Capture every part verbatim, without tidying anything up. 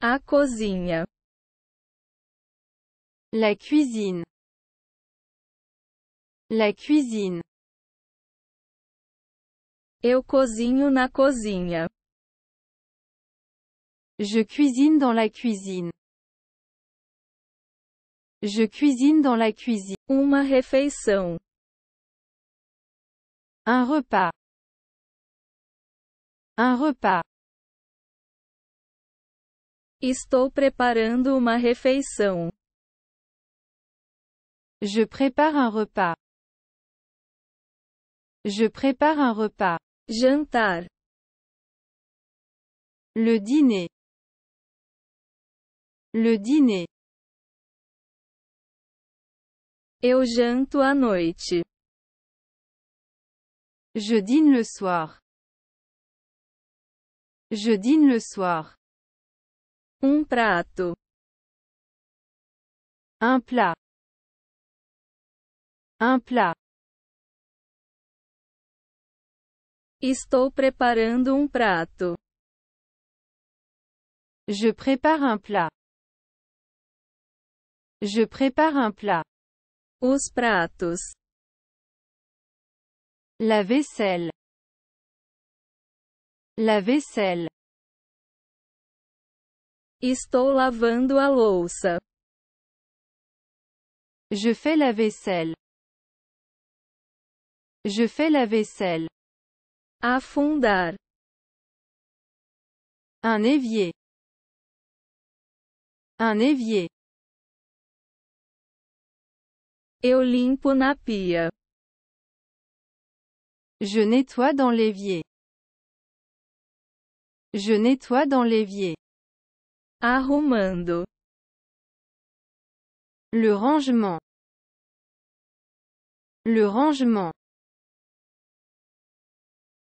A cozinha. La cuisine. La cuisine. Eu cozinho na cozinha. Je cuisine dans la cuisine. Je cuisine dans la cuisine. Uma refeição. Un repas. Un repas. Estou preparando uma refeição. Je prépare un repas. Je prépare un repas. Jantar. Le dîner. Le dîner. Eu janto à noite. Je dîne le soir. Je dîne le soir. Un prato. Un plat. Un plat. Estou preparando um prato. Je prépare un plat. Je prépare un plat. Os pratos. La vaisselle. La vaisselle. Estou lavando a louça. Je fais la vaisselle. Je fais la vaisselle. Afundar. Un évier. Un évier. Eu limpo na pia. Je nettoie dans l'évier. Je nettoie dans l'évier. Arrumando. Le rangement. Le rangement.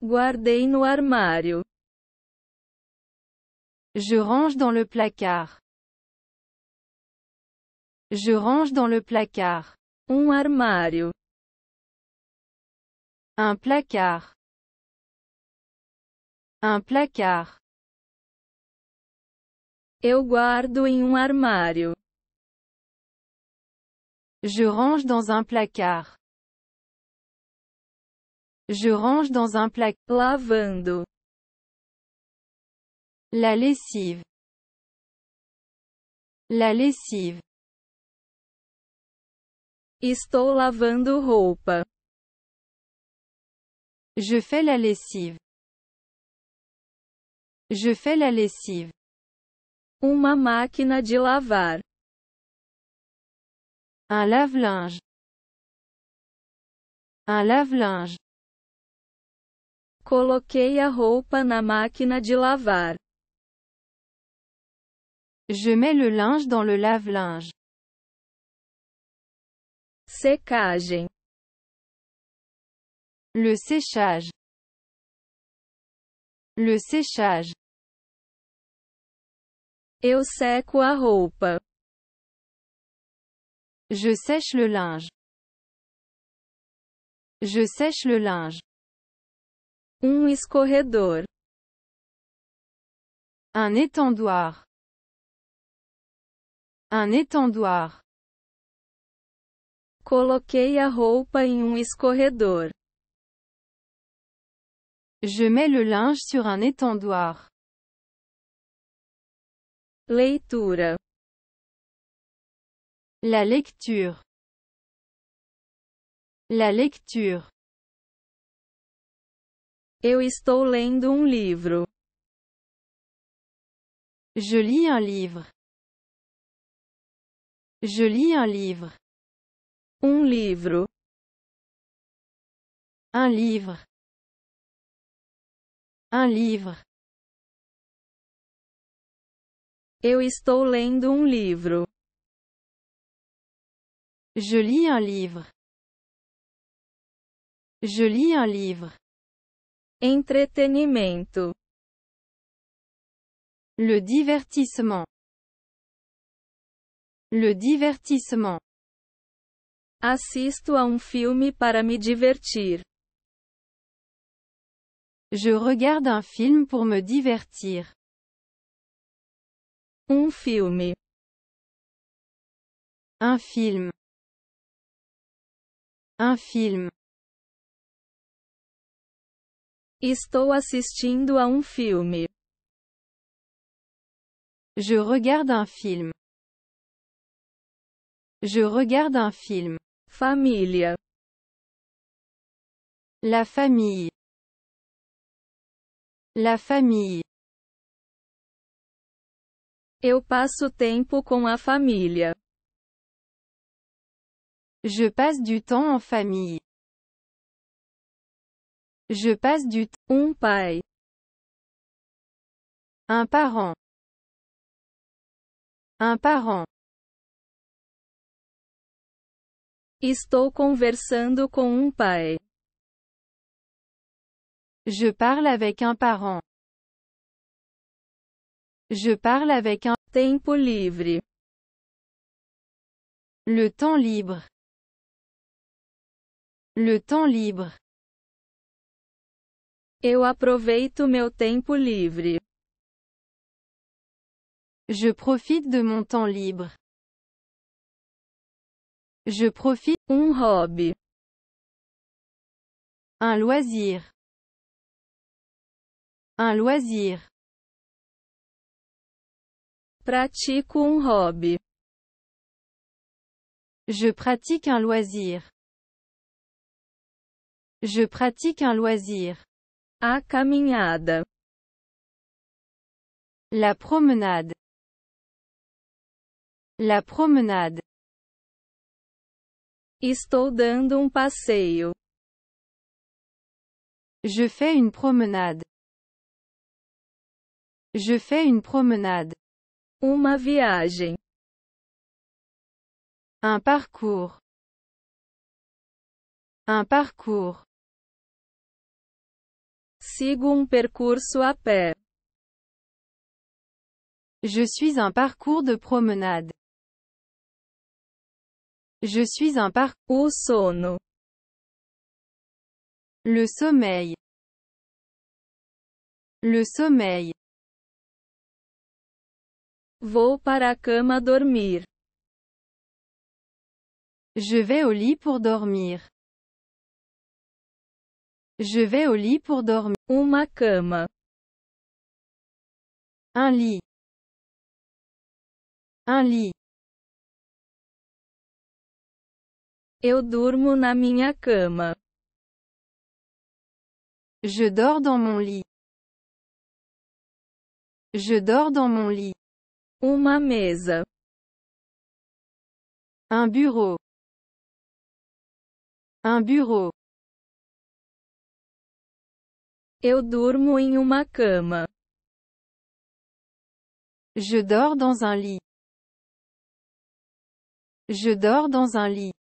Guardei no armário. Je range dans le placard. Je range dans le placard. Un armário. Un placard. Un placard. Eu guardo em um armário. Je range dans un placard. Je range dans un placard. Lavando. La lessive. La lessive. Estou lavando roupa. Je fais la lessive. Je fais la lessive. Uma máquina de lavar. Un lave-linge. Un lave-linge. Coloquei a roupa na máquina de lavar. Je mets le linge dans le lave-linge. Sécage. Le séchage. Le séchage. Eu seco a roupa. Je sèche le linge. Je sèche le linge. Un escorredor. Un étendoir. Un étendoir. Coloquei a roupa em um escorredor. Je mets le linge sur un étendoir. Leitura. La lecture. La lecture. Eu estou lendo um livro. Je lis un livre. Je lis un livre. Un livro. Un livre. Un livre. Eu estou lendo um livro. Je lis un livre. Je lis un livre. Entretenimento. Le divertissement. Le divertissement. Assisto a um filme para me divertir. Je regarde un film pour me divertir. Um filme. Un film. Un film. Estou assistindo a um filme. Je regarde un film. Je regarde un film. Família. La famille. La famille. Eu passo tempo com a família. Je passe du temps en famille. Je passe du temps. Um pai. Un parent. Un parent. Estou conversando com um pai. Je parle avec un parent. Je parle avec un. Tempo livre. Le temps libre. Le temps libre. Eu aproveito meu tempo livre. Je profite de mon temps libre. Je profite. Um hobby. Un loisir. Un loisir. Pratico um hobby. Je pratique un loisir. Je pratique un loisir. A caminhada. La promenade. La promenade. Estou dando um passeio. Je fais une promenade. Je fais une promenade. Uma viagem. Un parcours. Un parcours. Sigo um percurso a pé. Je suis un parcours de promenade. Je suis un parc. O sono. Le sommeil. Le sommeil. Vou para a cama dormir. Je vais au lit pour dormir. Je vais au lit pour dormir. Uma cama. Un lit. Un lit. Eu durmo na minha cama. Je dors dans mon lit. Je dors dans mon lit. Uma mesa. Un bureau. Un bureau. Eu durmo em uma cama. Je dors dans un lit. Je dors dans un lit.